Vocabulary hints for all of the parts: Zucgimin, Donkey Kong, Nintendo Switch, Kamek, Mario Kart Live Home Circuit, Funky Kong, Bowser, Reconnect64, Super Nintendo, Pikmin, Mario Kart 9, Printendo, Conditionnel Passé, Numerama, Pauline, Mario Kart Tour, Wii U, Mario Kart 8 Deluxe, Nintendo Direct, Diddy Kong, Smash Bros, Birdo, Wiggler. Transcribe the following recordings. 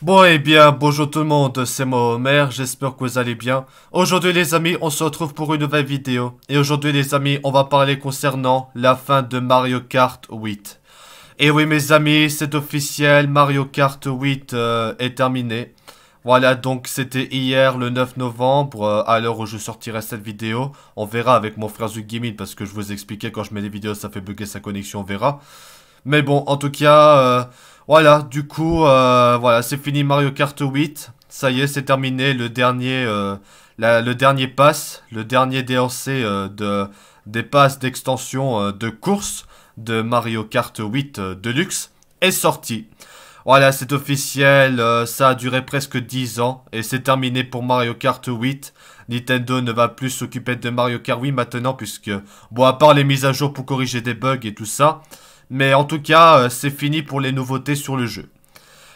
Bon et bien, bonjour tout le monde, c'est moi Homer, j'espère que vous allez bien. Aujourd'hui les amis, on se retrouve pour une nouvelle vidéo. Et aujourd'hui les amis, on va parler concernant la fin de Mario Kart 8. Et oui mes amis, c'est officiel, Mario Kart 8 est terminé. Voilà, donc c'était hier le 9 novembre, à l'heure où je sortirai cette vidéo. On verra avec mon frère Zucgimin, parce que je vous expliquais, quand je mets des vidéos, ça fait bugger sa connexion, on verra. Mais bon, en tout cas, voilà, du coup, voilà, c'est fini Mario Kart 8. Ça y est, c'est terminé le dernier pass, le dernier DLC des passes d'extension de course de Mario Kart 8 Deluxe est sorti. Voilà, c'est officiel, ça a duré presque 10 ans et c'est terminé pour Mario Kart 8. Nintendo ne va plus s'occuper de Mario Kart 8 maintenant puisque, bon, à part les mises à jour pour corriger des bugs et tout ça. Mais en tout cas, c'est fini pour les nouveautés sur le jeu.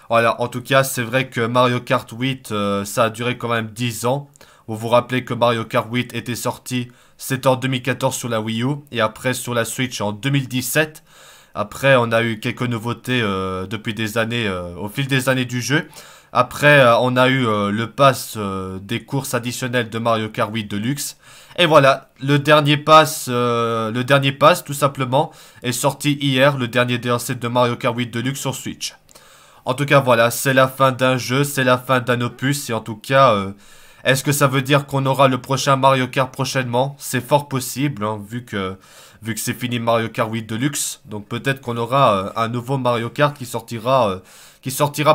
Voilà, en tout cas, c'est vrai que Mario Kart 8, ça a duré quand même 10 ans. Vous vous rappelez que Mario Kart 8 était sorti, c'était en 2014 sur la Wii U et après sur la Switch en 2017. Après, on a eu quelques nouveautés depuis des années, au fil des années du jeu. Après, on a eu le pass des courses additionnelles de Mario Kart 8 Deluxe. Et voilà, le dernier pass, tout simplement, est sorti hier, le dernier DLC de Mario Kart 8 Deluxe sur Switch. En tout cas, voilà, c'est la fin d'un jeu, c'est la fin d'un opus. Et en tout cas, est-ce que ça veut dire qu'on aura le prochain Mario Kart prochainement? C'est fort possible, hein, vu que c'est fini Mario Kart 8 Deluxe. Donc peut-être qu'on aura un nouveau Mario Kart qui sortira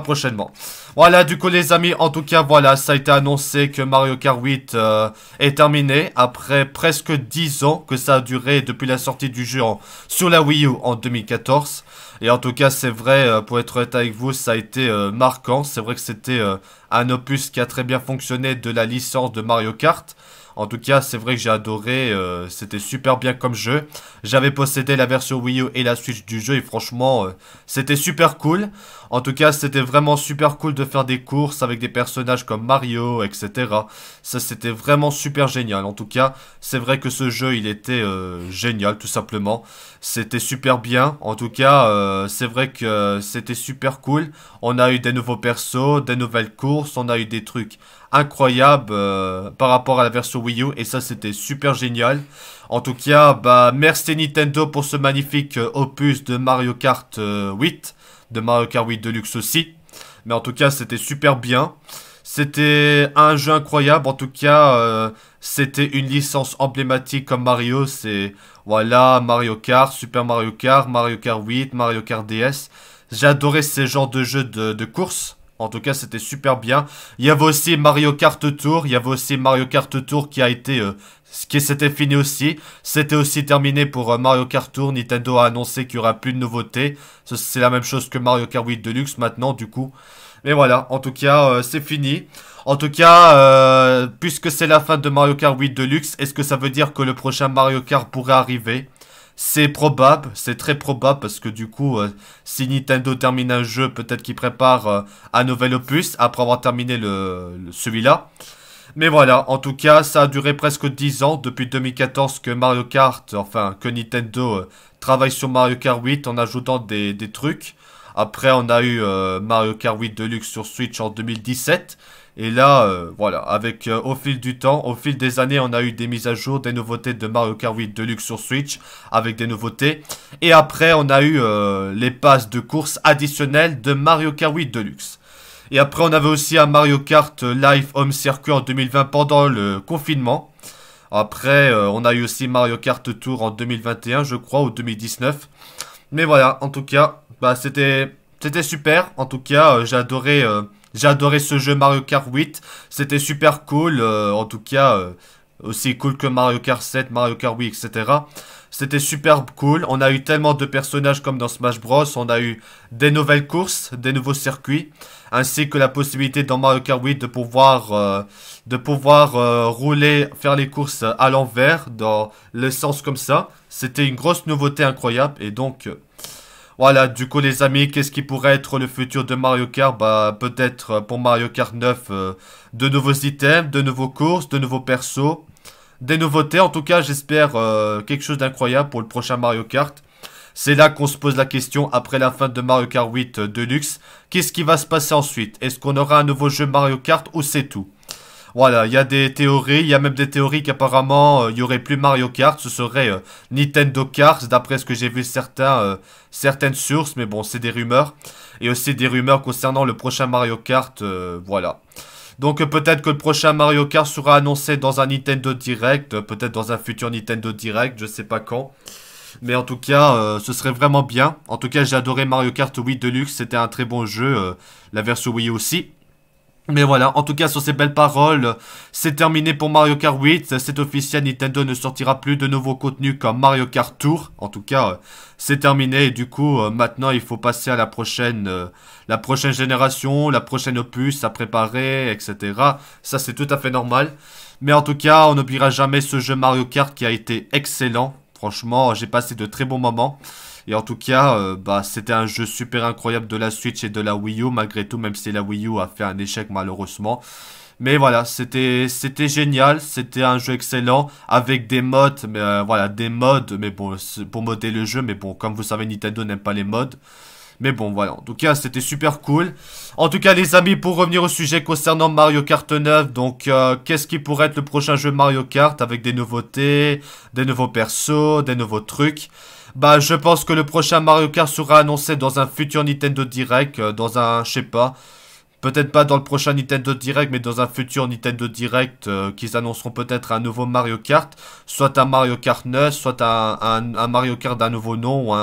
prochainement. Voilà, du coup les amis, en tout cas voilà, ça a été annoncé que Mario Kart 8 est terminé après presque 10 ans que ça a duré depuis la sortie du jeu sur la Wii U en 2014. Et en tout cas c'est vrai, pour être honnête avec vous, ça a été marquant. C'est vrai que c'était un opus qui a très bien fonctionné de la licence de Mario Kart. En tout cas, c'est vrai que j'ai adoré, c'était super bien comme jeu. J'avais possédé la version Wii U et la Switch du jeu et franchement, c'était super cool. En tout cas, c'était vraiment super cool de faire des courses avec des personnages comme Mario, etc. Ça, c'était vraiment super génial. En tout cas, c'est vrai que ce jeu, il était génial, tout simplement. C'était super bien. En tout cas, c'est vrai que c'était super cool. On a eu des nouveaux persos, des nouvelles courses, on a eu des trucs incroyable par rapport à la version Wii U et ça c'était super génial. En tout cas, bah merci Nintendo pour ce magnifique opus de Mario Kart 8, de Mario Kart 8 Deluxe aussi. Mais en tout cas, c'était super bien. C'était un jeu incroyable, en tout cas, c'était une licence emblématique comme Mario, c'est voilà, Mario Kart, Super Mario Kart, Mario Kart 8, Mario Kart DS. J'adorais ces genres de jeux de course. En tout cas, c'était super bien. Il y avait aussi Mario Kart Tour. Il y avait aussi Mario Kart Tour qui a été... qui s'était fini aussi. C'était aussi terminé pour Mario Kart Tour. Nintendo a annoncé qu'il n'y aura plus de nouveautés. C'est la même chose que Mario Kart 8 Deluxe maintenant, du coup. Mais voilà, en tout cas, c'est fini. En tout cas, puisque c'est la fin de Mario Kart 8 Deluxe, est-ce que ça veut dire que le prochain Mario Kart pourrait arriver ? C'est probable, c'est très probable parce que du coup, si Nintendo termine un jeu, peut-être qu'il prépare un nouvel opus après avoir terminé celui-là. Mais voilà, en tout cas, ça a duré presque 10 ans depuis 2014 que Mario Kart, enfin que Nintendo travaille sur Mario Kart 8 en ajoutant des trucs. Après, on a eu Mario Kart 8 Deluxe sur Switch en 2017. Et là, voilà, avec au fil du temps, au fil des années, on a eu des mises à jour, des nouveautés de Mario Kart 8 Deluxe sur Switch, avec des nouveautés. Et après, on a eu les passes de course additionnelles de Mario Kart 8 Deluxe. Et après, on avait aussi un Mario Kart Live Home Circuit en 2020 pendant le confinement. Après, on a eu aussi Mario Kart Tour en 2021, je crois, ou 2019. Mais voilà, en tout cas, bah, c'était super. En tout cas, j'ai adoré ce jeu Mario Kart 8, c'était super cool, en tout cas, aussi cool que Mario Kart 7, Mario Kart 8, etc. C'était super cool, on a eu tellement de personnages comme dans Smash Bros, on a eu des nouvelles courses, des nouveaux circuits, ainsi que la possibilité dans Mario Kart 8 de pouvoir, rouler, faire les courses à l'envers, dans le sens comme ça. C'était une grosse nouveauté incroyable, et donc... Voilà, du coup les amis, qu'est-ce qui pourrait être le futur de Mario Kart? Bah peut-être pour Mario Kart 9, de nouveaux items, de nouveaux courses, de nouveaux persos, des nouveautés. En tout cas j'espère quelque chose d'incroyable pour le prochain Mario Kart. C'est là qu'on se pose la question après la fin de Mario Kart 8 Deluxe. Qu'est-ce qui va se passer ensuite? Est-ce qu'on aura un nouveau jeu Mario Kart ou c'est tout? Voilà, il y a des théories, il y a même des théories qu'apparemment il n'y aurait plus Mario Kart, ce serait Nintendo Kart, d'après ce que j'ai vu certaines sources, mais bon, c'est des rumeurs. Et aussi des rumeurs concernant le prochain Mario Kart, voilà. Donc peut-être que le prochain Mario Kart sera annoncé dans un Nintendo Direct, peut-être dans un futur Nintendo Direct, je sais pas quand. Mais en tout cas, ce serait vraiment bien. En tout cas, j'ai adoré Mario Kart 8 Deluxe, c'était un très bon jeu, la version Wii aussi. Mais voilà, en tout cas, sur ces belles paroles, c'est terminé pour Mario Kart 8. C'est officiel, Nintendo ne sortira plus de nouveaux contenus comme Mario Kart Tour. En tout cas, c'est terminé. Et du coup, maintenant, il faut passer à la prochaine génération, la prochaine opus à préparer, etc. Ça, c'est tout à fait normal. Mais en tout cas, on n'oubliera jamais ce jeu Mario Kart qui a été excellent. Franchement, j'ai passé de très bons moments. Et en tout cas, bah, c'était un jeu super incroyable de la Switch et de la Wii U. Malgré tout, même si la Wii U a fait un échec malheureusement. Mais voilà, c'était génial. C'était un jeu excellent. Avec des mods, mais voilà, des mods. Mais bon, pour modder le jeu. Mais bon, comme vous savez, Nintendo n'aime pas les mods. Mais bon, voilà, en tout cas, c'était super cool. En tout cas, les amis, pour revenir au sujet concernant Mario Kart 9, donc, qu'est-ce qui pourrait être le prochain jeu Mario Kart avec des nouveautés, des nouveaux persos, des nouveaux trucs? Bah, je pense que le prochain Mario Kart sera annoncé dans un futur Nintendo Direct, dans un, je sais pas, peut-être pas dans le prochain Nintendo Direct, mais dans un futur Nintendo Direct, qu'ils annonceront peut-être un nouveau Mario Kart, soit un Mario Kart 9, soit un Mario Kart d'un nouveau nom,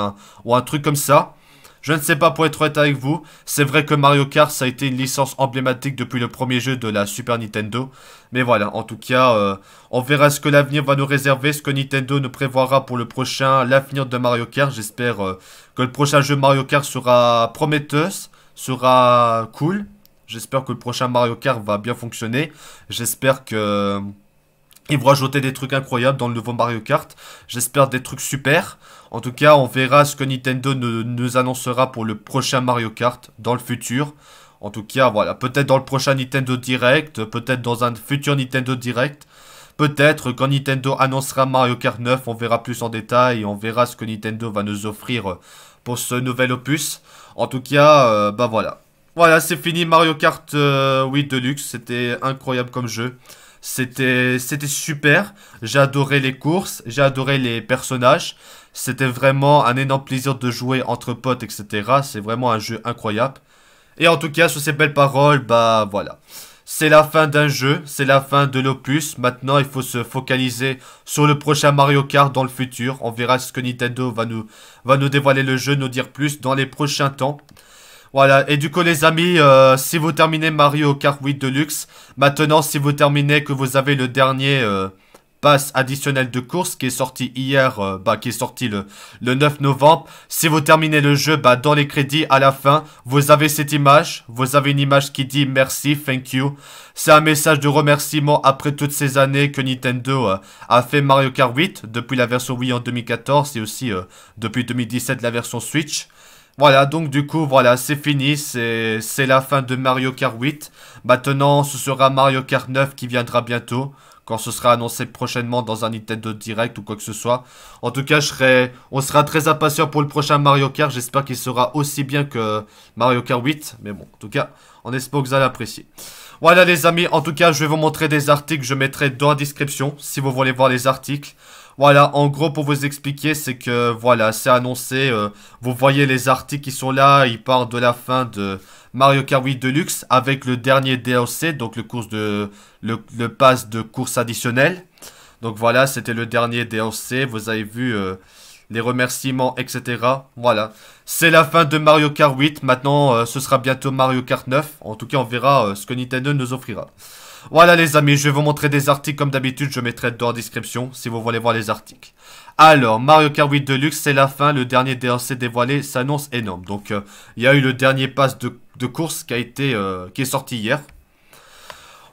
ou un truc comme ça. Je ne sais pas pour être honnête avec vous, c'est vrai que Mario Kart ça a été une licence emblématique depuis le premier jeu de la Super Nintendo. Mais voilà, en tout cas, on verra ce que l'avenir va nous réserver, ce que Nintendo nous prévoira pour le prochain, l'avenir de Mario Kart. J'espère que le prochain jeu Mario Kart sera prometteur, sera cool. J'espère que le prochain Mario Kart va bien fonctionner. J'espère que... ils vont ajouter des trucs incroyables dans le nouveau Mario Kart. J'espère des trucs super. En tout cas, on verra ce que Nintendo nous annoncera pour le prochain Mario Kart dans le futur. En tout cas, voilà. Peut-être dans le prochain Nintendo Direct. Peut-être dans un futur Nintendo Direct. Peut-être quand Nintendo annoncera Mario Kart 9, on verra plus en détail. Et on verra ce que Nintendo va nous offrir pour ce nouvel opus. En tout cas, bah voilà. Voilà, c'est fini Mario Kart 8 Deluxe. C'était incroyable comme jeu. C'était super, j'ai adoré les courses, j'ai adoré les personnages, c'était vraiment un énorme plaisir de jouer entre potes, etc. C'est vraiment un jeu incroyable. Et en tout cas, sur ces belles paroles, bah voilà. C'est la fin d'un jeu, c'est la fin de l'opus. Maintenant, il faut se focaliser sur le prochain Mario Kart dans le futur. On verra ce que Nintendo va nous dévoiler le jeu, nous dire plus dans les prochains temps. Voilà, et du coup les amis, si vous terminez Mario Kart 8 Deluxe, maintenant si vous terminez que vous avez le dernier pass additionnel de course qui est sorti hier, bah qui est sorti le 9 novembre, si vous terminez le jeu, bah dans les crédits à la fin, vous avez cette image, vous avez une image qui dit merci, thank you. C'est un message de remerciement après toutes ces années que Nintendo a fait Mario Kart 8, depuis la version Wii en 2014 et aussi depuis 2017 la version Switch. Voilà, donc du coup, voilà, c'est fini, c'est la fin de Mario Kart 8. Maintenant, ce sera Mario Kart 9 qui viendra bientôt, quand ce sera annoncé prochainement dans un Nintendo Direct ou quoi que ce soit. En tout cas, on sera très impatients pour le prochain Mario Kart, j'espère qu'il sera aussi bien que Mario Kart 8. Mais bon, en tout cas, on espère que vous allez apprécier. Voilà les amis, en tout cas, je vais vous montrer des articles, je mettrai dans la description, si vous voulez voir les articles. Voilà, en gros, pour vous expliquer, c'est que, voilà, c'est annoncé, vous voyez les articles qui sont là, ils parlent de la fin de Mario Kart 8 Deluxe avec le dernier DLC, donc le pass de course additionnel. Donc voilà, c'était le dernier DLC, vous avez vu les remerciements, etc. Voilà, c'est la fin de Mario Kart 8, maintenant, ce sera bientôt Mario Kart 9, en tout cas, on verra ce que Nintendo nous offrira. Voilà les amis, je vais vous montrer des articles comme d'habitude, je mettrai dans la description si vous voulez voir les articles. Alors, Mario Kart 8 Deluxe, c'est la fin, le dernier DLC dévoilé s'annonce énorme. Donc, il y a eu le dernier pass de course qui est sorti hier.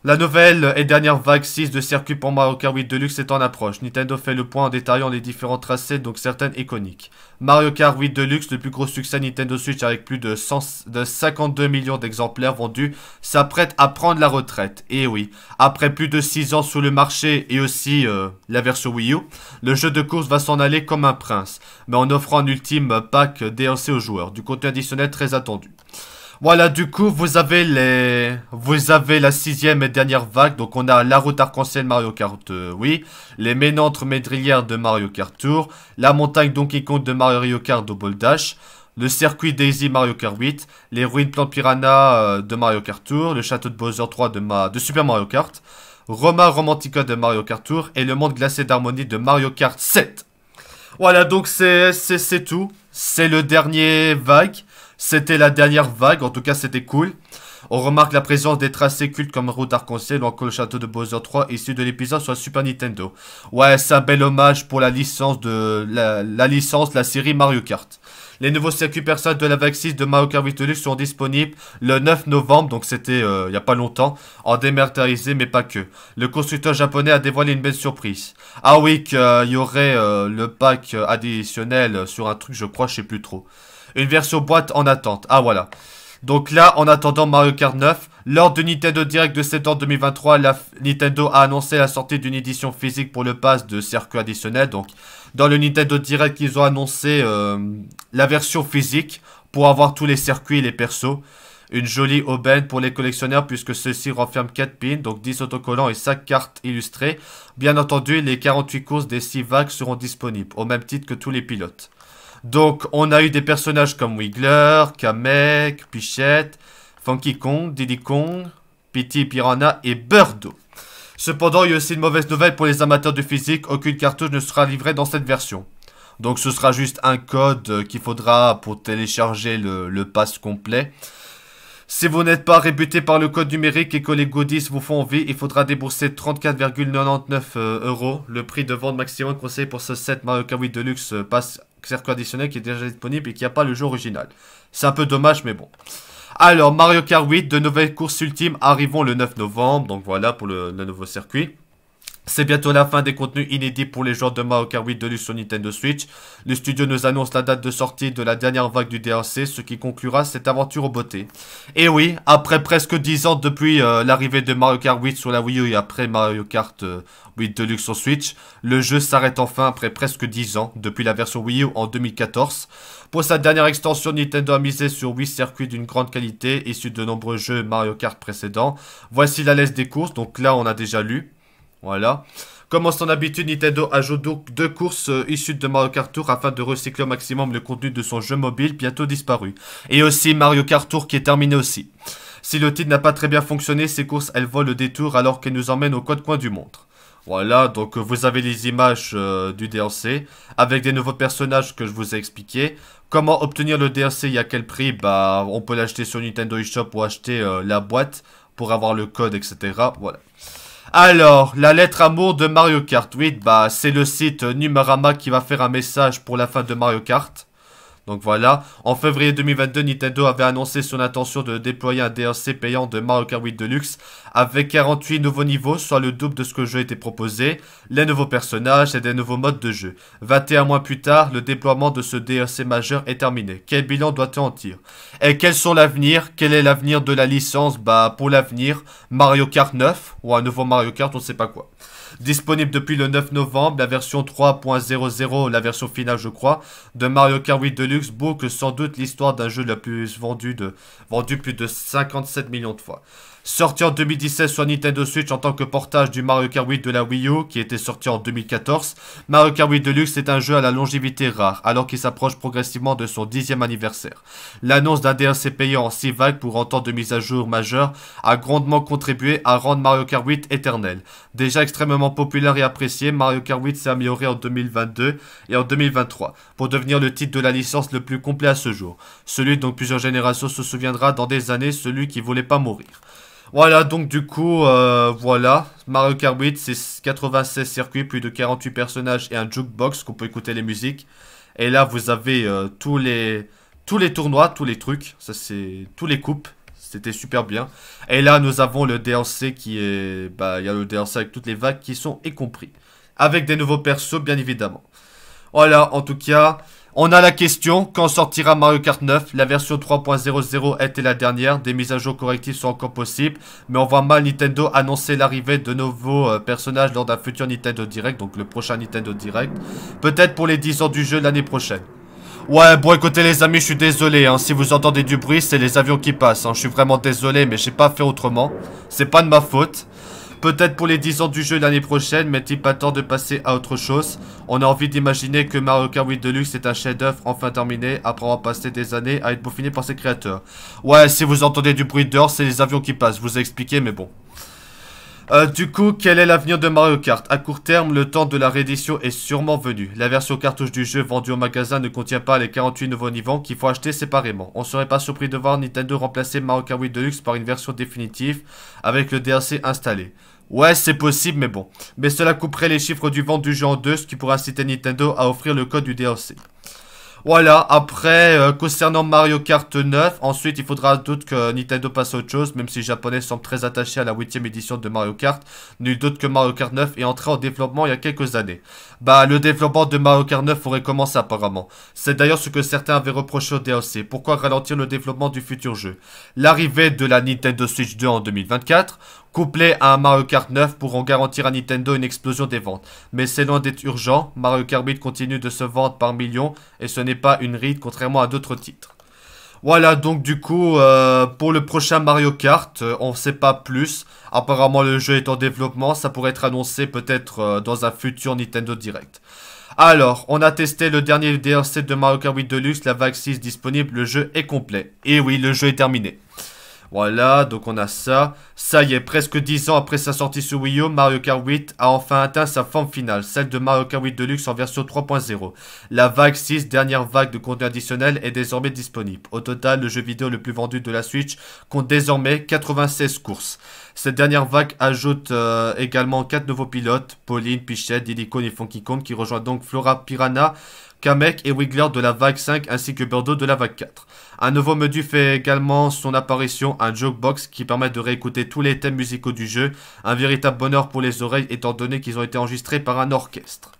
La nouvelle et dernière vague 6 de circuits pour Mario Kart 8 Deluxe est en approche. Nintendo fait le point en détaillant les différents tracés, donc certaines iconiques. Mario Kart 8 Deluxe, le plus gros succès Nintendo Switch avec plus de 52 millions d'exemplaires vendus, s'apprête à prendre la retraite. Et oui, après plus de 6 ans sur le marché et aussi la version Wii U, le jeu de course va s'en aller comme un prince, mais en offrant un ultime pack DLC aux joueurs, du contenu additionnel très attendu. Voilà, du coup, vous avez la sixième et dernière vague. Donc, on a la route arc-en-ciel Mario Kart, oui. Les méandres médrières de Mario Kart Tour. La montagne Donkey Kong de Mario Kart Double Dash. Le circuit Daisy Mario Kart 8, les ruines Plante Piranha de Mario Kart Tour, le château de Bowser 3 de Super Mario Kart, Roma Romantica de Mario Kart Tour et le monde glacé d'harmonie de Mario Kart 7. Voilà, donc c'est tout. C'est le dernier vague. C'était la dernière vague, en tout cas c'était cool. On remarque la présence des tracés cultes comme Route Arc-en-Ciel ou encore le château de Bowser 3 issu de l'épisode sur la Super Nintendo. Ouais, c'est un bel hommage pour la licence de la série Mario Kart. Les nouveaux circuits personnages de la vague 6 de Mario Kart 8 Deluxe sont disponibles le 9 novembre, donc c'était il n'y a pas longtemps, en dématérialisé mais pas que. Le constructeur japonais a dévoilé une belle surprise. Ah oui, qu'il y aurait le pack additionnel sur un truc, je crois, je sais plus trop. Une version boîte en attente. Ah voilà. Donc là, en attendant Mario Kart 9, lors du Nintendo Direct de septembre 2023, Nintendo a annoncé la sortie d'une édition physique pour le pass de circuit additionnel. Donc, dans le Nintendo Direct, ils ont annoncé la version physique pour avoir tous les circuits et les persos. Une jolie aubaine pour les collectionneurs puisque ceux-ci renferment 4 pins, donc 10 autocollants et 5 cartes illustrées. Bien entendu, les 48 courses des 6 vagues seront disponibles, au même titre que tous les pilotes. Donc, on a eu des personnages comme Wiggler, Kamek, Pichette, Funky Kong, Diddy Kong, Pity Piranha et Birdo. Cependant, il y a aussi une mauvaise nouvelle pour les amateurs de physique, aucune cartouche ne sera livrée dans cette version. Donc, ce sera juste un code qu'il faudra pour télécharger le pass complet. Si vous n'êtes pas réputé par le code numérique et que les goodies vous font envie, il faudra débourser 34,99 €. Le prix de vente maximum conseillé pour ce set Mario Kart 8 Deluxe passe circuit additionnel qui est déjà disponible et qui n'a pas le jeu original. C'est un peu dommage, mais bon. Alors, Mario Kart 8, de nouvelles courses ultimes arrivons le 9 novembre. Donc voilà pour le nouveau circuit. C'est bientôt la fin des contenus inédits pour les joueurs de Mario Kart 8 Deluxe sur Nintendo Switch. Le studio nous annonce la date de sortie de la dernière vague du DLC, ce qui conclura cette aventure aux beautés. Et oui, après presque 10 ans depuis l'arrivée de Mario Kart 8 sur la Wii U et après Mario Kart 8 Deluxe sur Switch, le jeu s'arrête enfin après presque 10 ans, depuis la version Wii U en 2014. Pour sa dernière extension, Nintendo a misé sur 8 circuits d'une grande qualité, issus de nombreux jeux Mario Kart précédents. Voici la liste des courses, donc là on a déjà lu. Voilà. Comme en son habitude, Nintendo ajoute donc 2 courses issues de Mario Kart Tour afin de recycler au maximum le contenu de son jeu mobile bientôt disparu. Et aussi Mario Kart Tour qui est terminé aussi. Si le titre n'a pas très bien fonctionné, ces courses elles volent le détour alors qu'elles nous emmènent aux quatre coins du monde. Voilà, donc vous avez les images du DLC avec des nouveaux personnages que je vous ai expliqué. Comment obtenir le DLC et à quel prix? Bah, on peut l'acheter sur Nintendo eShop ou acheter la boîte pour avoir le code, etc. Voilà. Alors, la lettre amour de Mario Kart 8, bah c'est le site Numerama qui va faire un message pour la fin de Mario Kart. Donc voilà, en février 2022, Nintendo avait annoncé son intention de déployer un DLC payant de Mario Kart 8 Deluxe avec 48 nouveaux niveaux, soit le double de ce que le jeu était proposé, les nouveaux personnages et des nouveaux modes de jeu. 21 mois plus tard, le déploiement de ce DLC majeur est terminé. Quel bilan doit-on en tirer? Et quels sont l'avenir? Quel est l'avenir de la licence? Bah pour l'avenir, Mario Kart 9 ou un nouveau Mario Kart, on ne sait pas quoi. Disponible depuis le 9 novembre, la version 3.00, la version finale je crois, de Mario Kart 8 Deluxe boucle sans doute l'histoire d'un jeu le plus vendu plus de 57 millions de fois. Sorti en 2017 sur Nintendo Switch en tant que portage du Mario Kart 8 de la Wii U qui était sorti en 2014, Mario Kart 8 Deluxe est un jeu à la longévité rare alors qu'il s'approche progressivement de son 10e anniversaire. L'annonce d'un DLC payant en 6 vagues pour un temps de mise à jour majeure a grandement contribué à rendre Mario Kart 8 éternel. Déjà extrêmement populaire et apprécié, Mario Kart 8 s'est amélioré en 2022 et en 2023 pour devenir le titre de la licence le plus complet à ce jour. Celui dont plusieurs générations se souviendra dans des années, celui qui voulait pas mourir. Voilà, donc du coup, voilà, Mario Kart 8, c'est 96 circuits, plus de 48 personnages et un jukebox qu'on peut écouter les musiques. Et là, vous avez tous les tournois, tous les trucs, ça c'est tous les coupes, C'était super bien. Et là, nous avons le DLC qui est... Bah, il y a le DLC avec toutes les vagues qui sont y compris. Avec des nouveaux persos, bien évidemment. Voilà, en tout cas... On a la question, quand sortira Mario Kart 9? La version 3.00 était la dernière, des mises à jour correctives sont encore possibles, mais on voit mal Nintendo annoncer l'arrivée de nouveaux personnages lors d'un futur Nintendo Direct, donc le prochain Nintendo Direct, peut-être pour les 10 ans du jeu l'année prochaine. Ouais, bon écoutez les amis, je suis désolé, hein, si vous entendez du bruit, c'est les avions qui passent, hein, je suis vraiment désolé, mais j'ai pas fait autrement, c'est pas de ma faute. Peut-être pour les 10 ans du jeu l'année prochaine, mais n'est-il pas temps de passer à autre chose? On a envie d'imaginer que Mario Kart 8 Deluxe est un chef-d'œuvre enfin terminé, après avoir passé des années à être peaufiné par ses créateurs. Ouais, si vous entendez du bruit dehors, c'est les avions qui passent, je vous ai expliqué, mais bon. Du coup, quel est l'avenir de Mario Kart? À court terme, le temps de la réédition est sûrement venu. La version cartouche du jeu vendue au magasin ne contient pas les 48 nouveaux niveaux qu'il faut acheter séparément. On serait pas surpris de voir Nintendo remplacer Mario Kart 8 Deluxe par une version définitive avec le DLC installé. Ouais, c'est possible, mais bon. Mais cela couperait les chiffres du vente du jeu en deux, ce qui pourrait inciter Nintendo à offrir le code du DLC. Voilà, après, concernant Mario Kart 9, ensuite il faudra doute que Nintendo passe à autre chose, même si les japonais semblent très attachés à la 8ème édition de Mario Kart, nul doute que Mario Kart 9 est entré en développement il y a quelques années. Bah, le développement de Mario Kart 9 aurait commencé apparemment. C'est d'ailleurs ce que certains avaient reproché au DLC, pourquoi ralentir le développement du futur jeu? L'arrivée de la Nintendo Switch 2 en 2024, couplé à un Mario Kart 9 pourront garantir à Nintendo une explosion des ventes. Mais c'est loin d'être urgent, Mario Kart 8 continue de se vendre par millions et ce n'est pas une ride contrairement à d'autres titres. Voilà, donc du coup, pour le prochain Mario Kart, on ne sait pas plus. Apparemment le jeu est en développement, ça pourrait être annoncé peut-être dans un futur Nintendo Direct. Alors, on a testé le dernier DLC de Mario Kart 8 Deluxe, la vague 6 disponible, le jeu est complet. Et oui, le jeu est terminé. Voilà, donc on a ça. Ça y est, presque 10 ans après sa sortie sur Wii U, Mario Kart 8 a enfin atteint sa forme finale, celle de Mario Kart 8 Deluxe en version 3.0. La vague 6, dernière vague de contenu additionnel, est désormais disponible. Au total, le jeu vidéo le plus vendu de la Switch compte désormais 96 courses. Cette dernière vague ajoute également 4 nouveaux pilotes, Pauline, Pichette, Dilicone et Funky Kong, qui rejoignent donc Flora Piranha, Kamek et Wiggler de la vague 5 ainsi que Birdo de la vague 4. Un nouveau menu fait également son apparition, un jukebox qui permet de réécouter tous les thèmes musicaux du jeu, un véritable bonheur pour les oreilles étant donné qu'ils ont été enregistrés par un orchestre.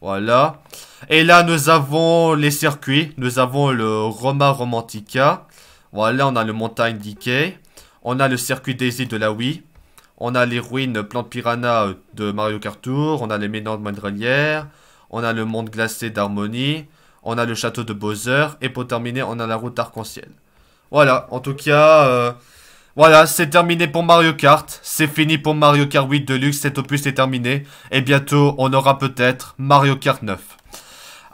Voilà. Et là nous avons les circuits, nous avons le Roma Romantica, voilà on a le Montagne Decay, on a le circuit Daisy de la Wii, on a les ruines Plante Piranha de Mario Kart Tour, on a les méandres Mandrelière, on a le monde glacé d'Harmonie, on a le château de Bowser, et pour terminer, on a la route arc-en-ciel. Voilà, en tout cas, voilà, c'est terminé pour Mario Kart, c'est fini pour Mario Kart 8 Deluxe, cet opus est terminé, et bientôt, on aura peut-être Mario Kart 9.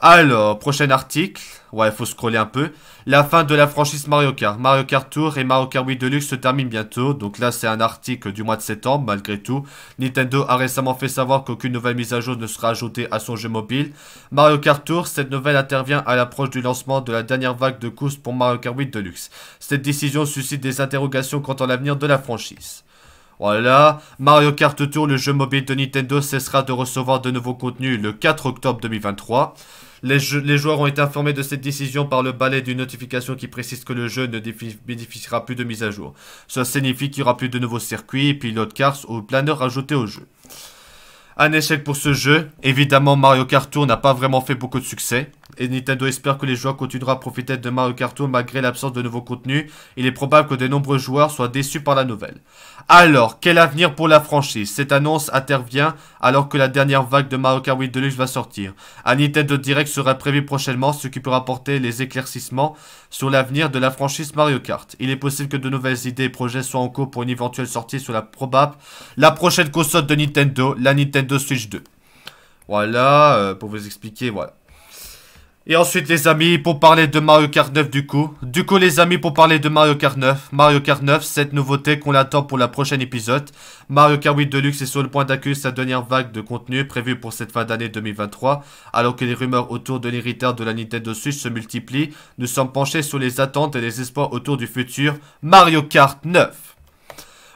Alors, prochain article, ouais, faut scroller un peu, la fin de la franchise Mario Kart. Mario Kart Tour et Mario Kart 8 Deluxe se terminent bientôt, donc là c'est un article du mois de septembre, malgré tout. Nintendo a récemment fait savoir qu'aucune nouvelle mise à jour ne sera ajoutée à son jeu mobile. Mario Kart Tour, cette nouvelle intervient à l'approche du lancement de la dernière vague de courses pour Mario Kart 8 Deluxe. Cette décision suscite des interrogations quant à l'avenir de la franchise. Voilà, Mario Kart Tour, le jeu mobile de Nintendo, cessera de recevoir de nouveaux contenus le 4 octobre 2023. Les joueurs ont été informés de cette décision par le balai d'une notification qui précise que le jeu ne bénéficiera plus de mise à jour. Cela signifie qu'il n'y aura plus de nouveaux circuits, pilotes cars ou planeurs ajoutés au jeu. Un échec pour ce jeu, évidemment Mario Kart Tour n'a pas vraiment fait beaucoup de succès, et Nintendo espère que les joueurs continueront à profiter de Mario Kart Tour malgré l'absence de nouveaux contenus, il est probable que de nombreux joueurs soient déçus par la nouvelle. Alors, quel avenir pour la franchise? Cette annonce intervient alors que la dernière vague de Mario Kart 8 Deluxe va sortir. Un Nintendo Direct sera prévu prochainement, ce qui pourra apporter les éclaircissements sur l'avenir de la franchise Mario Kart. Il est possible que de nouvelles idées et projets soient en cours pour une éventuelle sortie sur la prochaine console de Nintendo, la Nintendo Switch 2. Voilà, pour vous expliquer, voilà. Et ensuite les amis, pour parler de Mario Kart 9 du coup les amis, pour parler de Mario Kart 9, cette nouveauté qu'on l'attend pour la prochaine épisode, Mario Kart 8 Deluxe est sur le point d'accueillir sa dernière vague de contenu prévue pour cette fin d'année 2023, alors que les rumeurs autour de l'héritage de la Nintendo Switch se multiplient, nous sommes penchés sur les attentes et les espoirs autour du futur Mario Kart 9.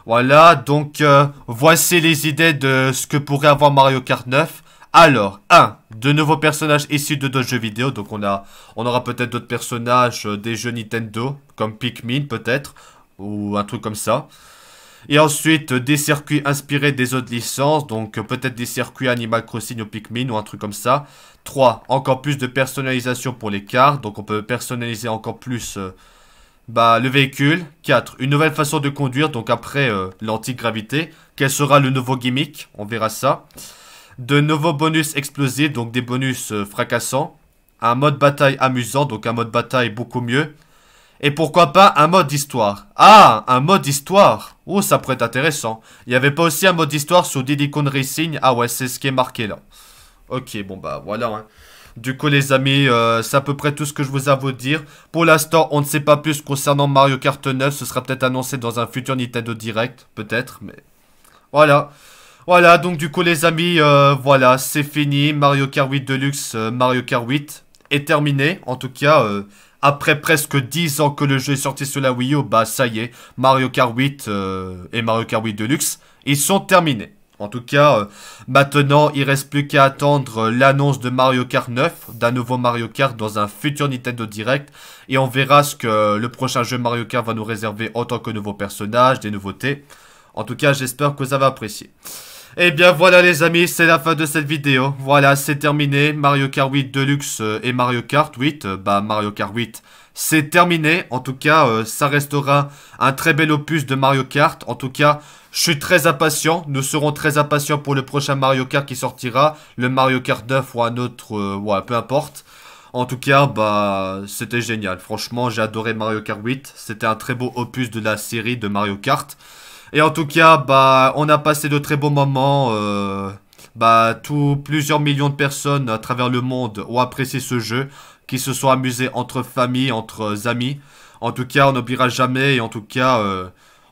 Voilà, donc voici les idées de ce que pourrait avoir Mario Kart 9. Alors, 1. De nouveaux personnages issus de d'autres jeux vidéo. Donc on aura peut-être d'autres personnages des jeux Nintendo, comme Pikmin peut-être. ou un truc comme ça. Et ensuite, des circuits inspirés des autres licences, donc peut-être des circuits Animal Crossing ou Pikmin ou un truc comme ça. 3. Encore plus de personnalisation pour les cars, donc on peut personnaliser encore plus le véhicule. 4. Une nouvelle façon de conduire, donc après l'anti-gravité. Quel sera le nouveau gimmick? On verra ça. De nouveaux bonus explosifs, donc des bonus fracassants. Un mode bataille amusant, donc un mode bataille beaucoup mieux. Et pourquoi pas un mode histoire? Ah, un mode histoire! Oh, ça pourrait être intéressant. Il n'y avait pas aussi un mode histoire sur Diddy Kong Racing? Ah ouais, c'est ce qui est marqué là. Ok, bon bah voilà. Hein. Du coup les amis, c'est à peu près tout ce que je vous ai à vous dire. Pour l'instant, on ne sait pas plus concernant Mario Kart 9. Ce sera peut-être annoncé dans un futur Nintendo Direct, peut-être, mais... Voilà. Voilà, donc du coup les amis, voilà, c'est fini. Mario Kart 8 Deluxe, Mario Kart 8 est terminé. En tout cas... Après presque 10 ans que le jeu est sorti sur la Wii U, bah ça y est, Mario Kart 8 et Mario Kart 8 Deluxe, ils sont terminés. En tout cas, maintenant, il reste plus qu'à attendre l'annonce de Mario Kart 9, d'un nouveau Mario Kart dans un futur Nintendo Direct. Et on verra ce que le prochain jeu Mario Kart va nous réserver en tant que nouveaux personnages, des nouveautés. En tout cas, j'espère que vous avez apprécié. Et bien voilà les amis, c'est la fin de cette vidéo. Voilà, c'est terminé. Mario Kart 8 Deluxe et Mario Kart 8. Mario Kart 8, c'est terminé. En tout cas, ça restera un très bel opus de Mario Kart. En tout cas, je suis très impatient. Nous serons très impatients pour le prochain Mario Kart qui sortira. Le Mario Kart 9 ou un autre, ouais, peu importe. En tout cas, c'était génial. Franchement, j'ai adoré Mario Kart 8. C'était un très beau opus de la série de Mario Kart. Et en tout cas, on a passé de très beaux moments, plusieurs millions de personnes à travers le monde ont apprécié ce jeu, qui se sont amusés entre familles, entre amis. En tout cas, on n'oubliera jamais, et en tout cas,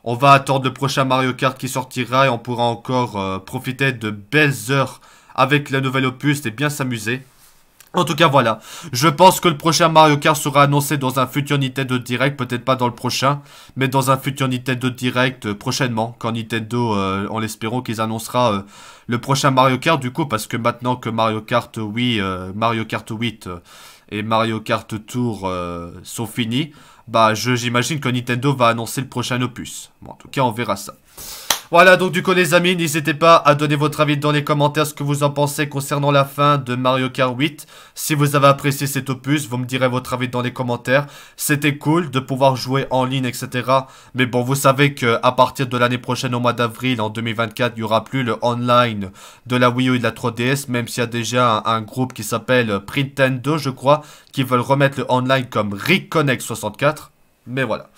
on va attendre le prochain Mario Kart qui sortira, et on pourra encore profiter de belles heures avec la nouvelle opus et bien s'amuser. En tout cas, voilà. Je pense que le prochain Mario Kart sera annoncé dans un futur Nintendo Direct. Peut-être pas dans le prochain, mais dans un futur Nintendo Direct prochainement. Quand Nintendo, en l'espérant, qu'ils annoncera le prochain Mario Kart. Du coup, parce que maintenant que Mario Kart Wii, Mario Kart 8 et Mario Kart Tour sont finis, j'imagine que Nintendo va annoncer le prochain opus. Bon, en tout cas, on verra ça. Voilà, donc du coup les amis, n'hésitez pas à donner votre avis dans les commentaires ce que vous en pensez concernant la fin de Mario Kart 8. Si vous avez apprécié cet opus, vous me direz votre avis dans les commentaires. C'était cool de pouvoir jouer en ligne, etc. Mais bon, vous savez qu'à partir de l'année prochaine, au mois d'avril, en 2024, il n'y aura plus le online de la Wii U et de la 3DS, même s'il y a déjà un groupe qui s'appelle Printendo, je crois, qui veulent remettre le online comme Reconnect64. Mais voilà.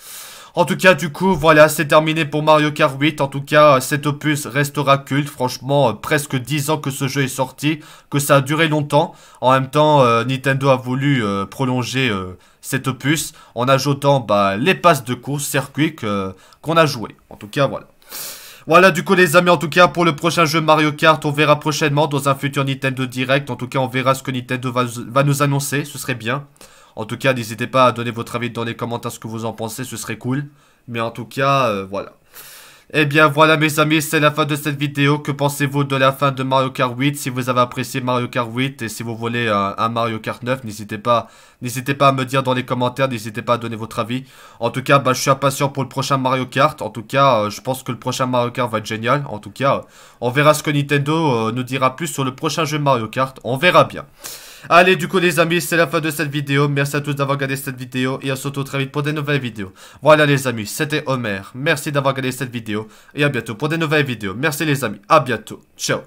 En tout cas, du coup, voilà, c'est terminé pour Mario Kart 8. En tout cas, cet opus restera culte. Franchement, presque 10 ans que ce jeu est sorti, que ça a duré longtemps. En même temps, Nintendo a voulu prolonger cet opus en ajoutant les passes de course, circuit qu'on a joué. En tout cas, voilà. Voilà du coup les amis, en tout cas pour le prochain jeu Mario Kart, on verra prochainement dans un futur Nintendo Direct. En tout cas, on verra ce que Nintendo va nous annoncer, ce serait bien. En tout cas, n'hésitez pas à donner votre avis dans les commentaires ce que vous en pensez, ce serait cool. Mais en tout cas, voilà. Et bien voilà mes amis, c'est la fin de cette vidéo. Que pensez-vous de la fin de Mario Kart 8? Si vous avez apprécié Mario Kart 8 et si vous voulez un Mario Kart 9, n'hésitez pas à me dire dans les commentaires, n'hésitez pas à donner votre avis. En tout cas, je suis impatient pour le prochain Mario Kart. En tout cas, je pense que le prochain Mario Kart va être génial. En tout cas, on verra ce que Nintendo nous dira plus sur le prochain jeu Mario Kart. On verra bien. Allez du coup les amis, c'est la fin de cette vidéo. Merci à tous d'avoir regardé cette vidéo et à se retrouve très vite pour des nouvelles vidéos. Voilà les amis, c'était Homer. Merci d'avoir regardé cette vidéo et à bientôt pour des nouvelles vidéos. Merci les amis, à bientôt. Ciao.